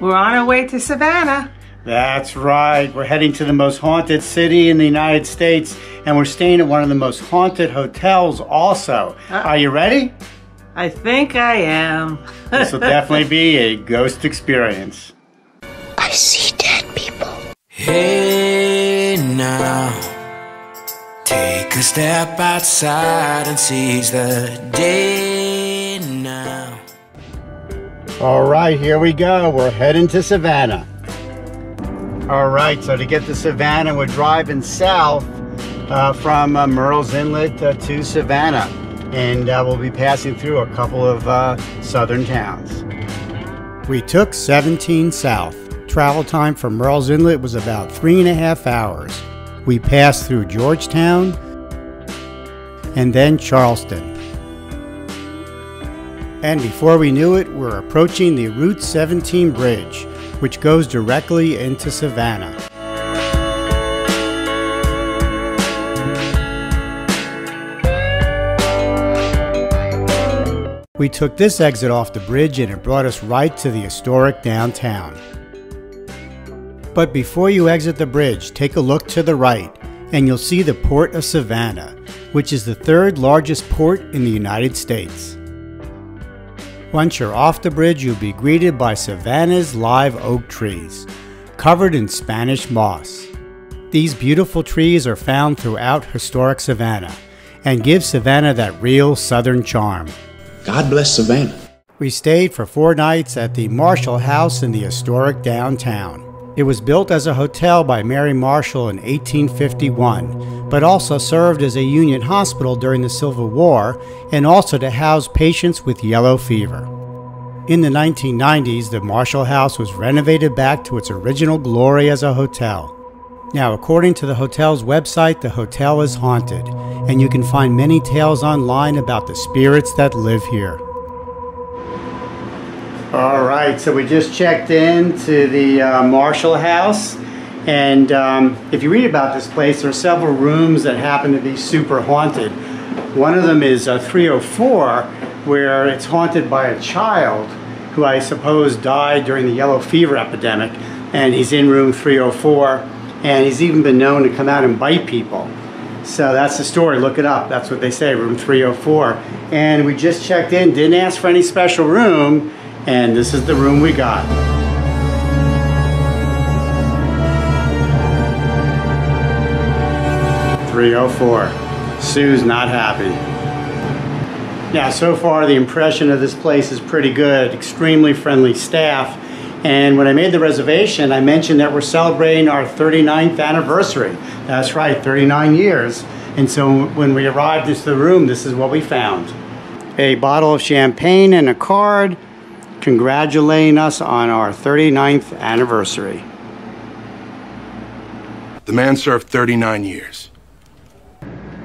We're on our way to Savannah. That's right. We're heading to the most haunted city in the United States, and we're staying at one of the most haunted hotels also. Are you ready? I think I am. This will definitely be a ghost experience. I see dead people. Hey now, take a step outside and seize the day now. All right, here we go. We're heading to Savannah. All right, so to get to Savannah, we're driving south from Merle's Inlet to Savannah. And we'll be passing through a couple of southern towns. We took 17 south. Travel time from Merle's Inlet was about 3.5 hours. We passed through Georgetown and then Charleston. And before we knew it, we're approaching the Route 17 bridge, which goes directly into Savannah. We took this exit off the bridge and it brought us right to the historic downtown. But before you exit the bridge, take a look to the right and you'll see the Port of Savannah, which is the third largest port in the United States. Once you're off the bridge, you'll be greeted by Savannah's live oak trees, covered in Spanish moss. These beautiful trees are found throughout historic Savannah and give Savannah that real southern charm. God bless Savannah. We stayed for 4 nights at the Marshall House in the historic downtown. It was built as a hotel by Mary Marshall in 1851, but also served as a Union hospital during the Civil War and also to house patients with yellow fever. In the 1990s, the Marshall House was renovated back to its original glory as a hotel. Now, according to the hotel's website, the hotel is haunted, and you can find many tales online about the spirits that live here. All right, so we just checked in to the Marshall House, and if you read about this place, there are several rooms that happen to be super haunted. One of them is 304, where it's haunted by a child who I suppose died during the yellow fever epidemic, and he's in room 304. And he's even been known to come out and bite people. So that's the story, look it up. That's what they say, room 304. And we just checked in, didn't ask for any special room, and this is the room we got. .304. Sue's not happy. Now, so far the impression of this place is pretty good, extremely friendly staff. And when I made the reservation, I mentioned that we're celebrating our 39th anniversary. That's right, 39 years. And so when we arrived into the room, this is what we found. A bottle of champagne and a card congratulating us on our 39th anniversary. The man served 39 years.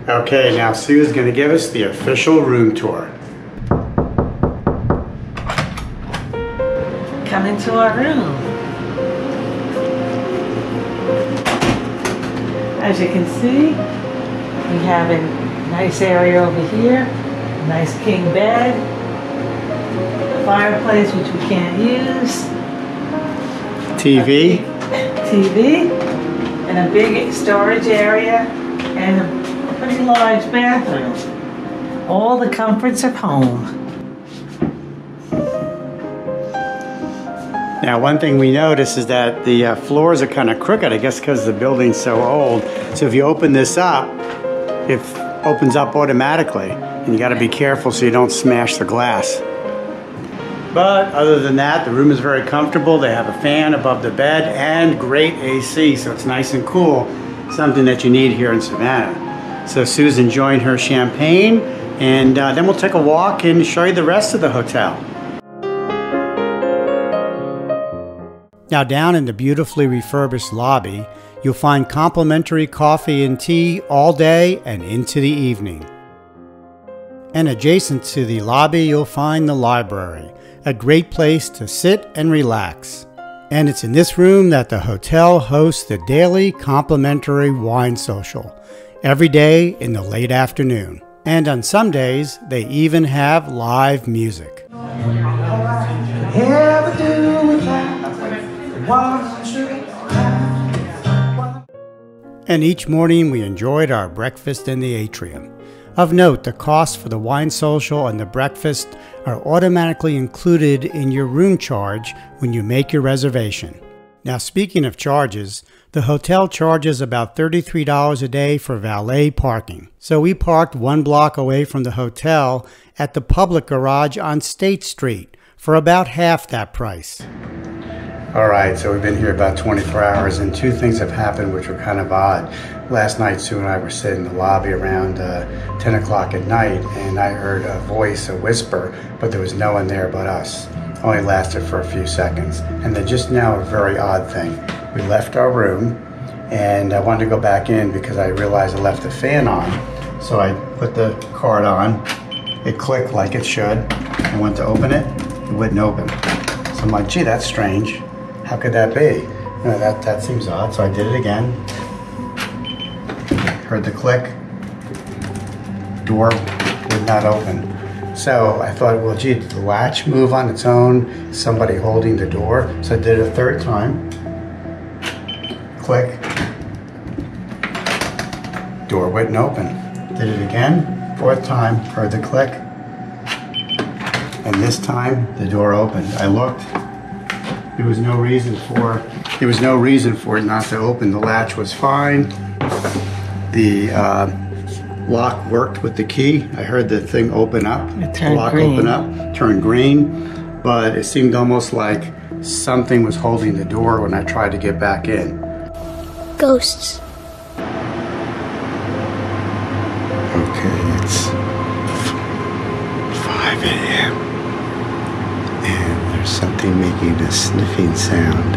Okay, now Sue is going to give us the official room tour. Come into our room. As you can see, we have a nice area over here, a nice king bed, a fireplace which we can't use, TV, and a big storage area, and a pretty large bathroom. All the comforts of home. Now, one thing we notice is that the floors are kind of crooked, I guess because the building's so old. So if you open this up, it opens up automatically. And you gotta be careful so you don't smash the glass. But other than that, the room is very comfortable. They have a fan above the bed and great AC, so it's nice and cool. Something that you need here in Savannah. So Sue's enjoying her champagne, and then we'll take a walk and show you the rest of the hotel. Now, down in the beautifully refurbished lobby, you'll find complimentary coffee and tea all day and into the evening. And adjacent to the lobby, you'll find the library, a great place to sit and relax. And it's in this room that the hotel hosts the daily complimentary wine social, every day in the late afternoon. And on some days, they even have live music. Have a do with that. And each morning we enjoyed our breakfast in the atrium. Of note, the costs for the wine social and the breakfast are automatically included in your room charge when you make your reservation. Now, speaking of charges, the hotel charges about $33 a day for valet parking. So we parked one block away from the hotel at the public garage on State Street for about half that price. All right, so we've been here about 24 hours and two things have happened which were kind of odd. Last night, Sue and I were sitting in the lobby around 10 o'clock at night and I heard a voice, a whisper, but there was no one there but us. Only lasted for a few seconds. And then just now, a very odd thing. We left our room and I wanted to go back in because I realized I left the fan on. So I put the card on, it clicked like it should. I went to open it, it wouldn't open. So I'm like, gee, that's strange. How could that be? You know, that seems odd, so I did it again. Heard the click. Door would not open. So I thought, well, gee, did the latch move on its own? Somebody holding the door? So I did it a third time. Click. Door wouldn't open. Did it again. Fourth time, heard the click. And this time, the door opened. I looked. There was no reason for it not to open. The latch was fine. The lock worked with the key. I heard the thing open up. The lock turned green, but it seemed almost like something was holding the door when I tried to get back in. Ghosts. Okay, it's 5 a.m. Something making a sniffing sound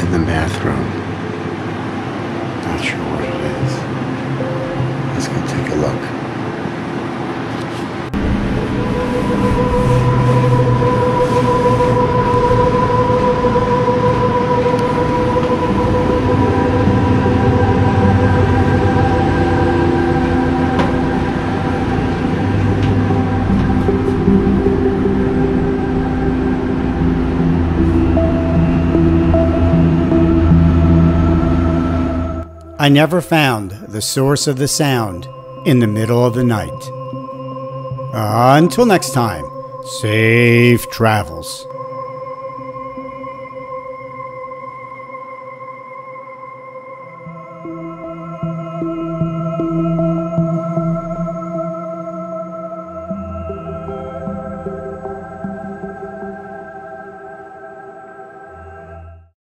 in the bathroom. Not sure what it is. Let's go take a look. I never found the source of the sound in the middle of the night. Until next time, safe travels.